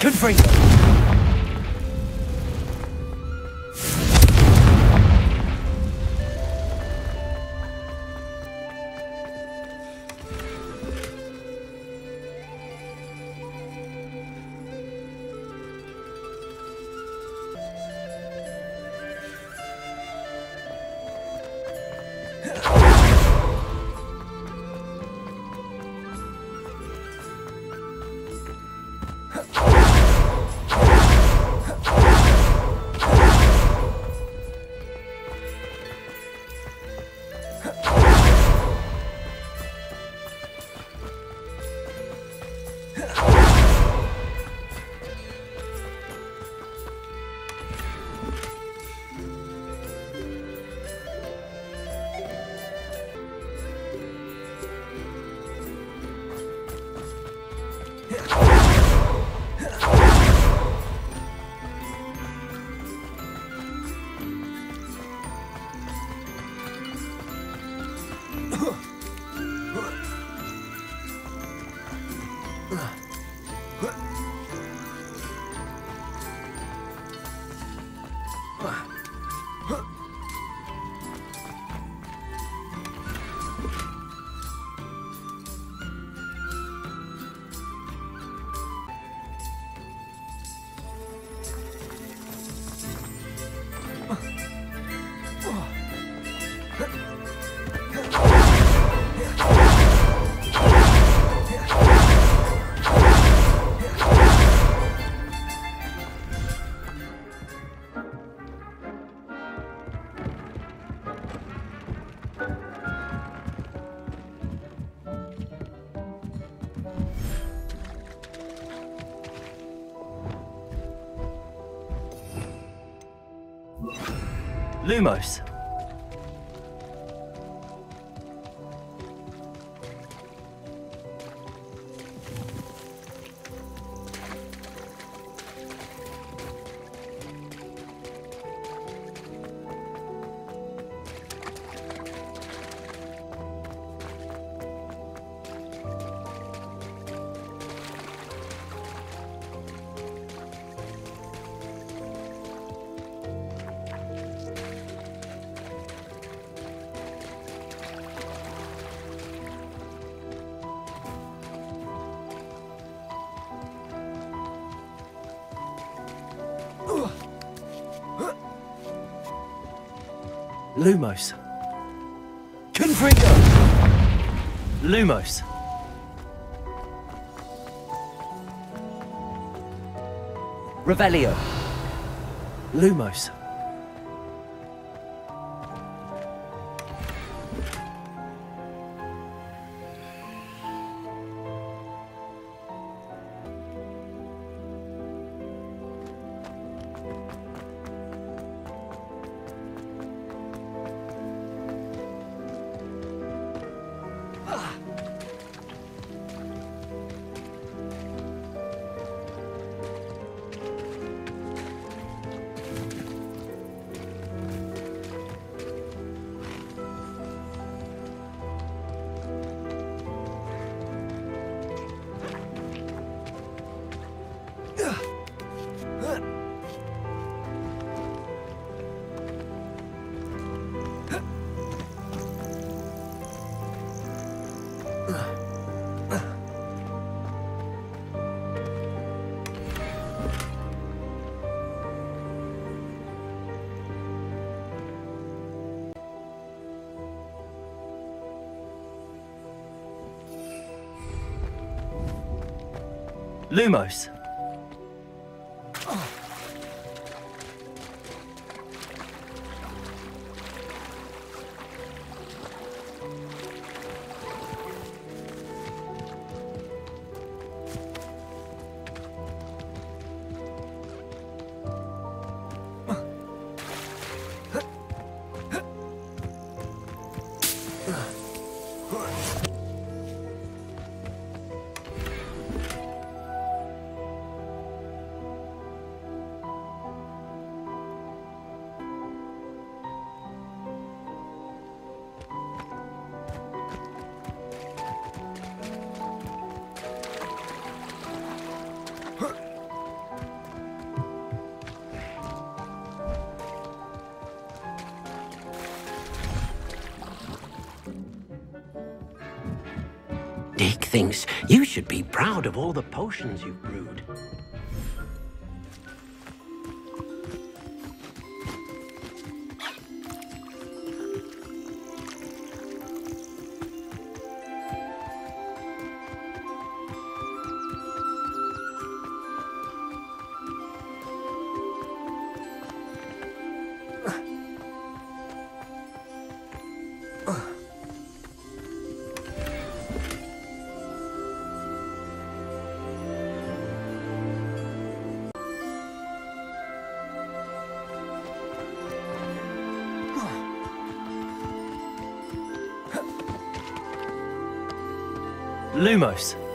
Confrigo. Lumos. Lumos. Confrigo. Lumos. Revelio. Lumos. Lumos. Deke thinks you should be proud of all the potions you've brewed. Lumos.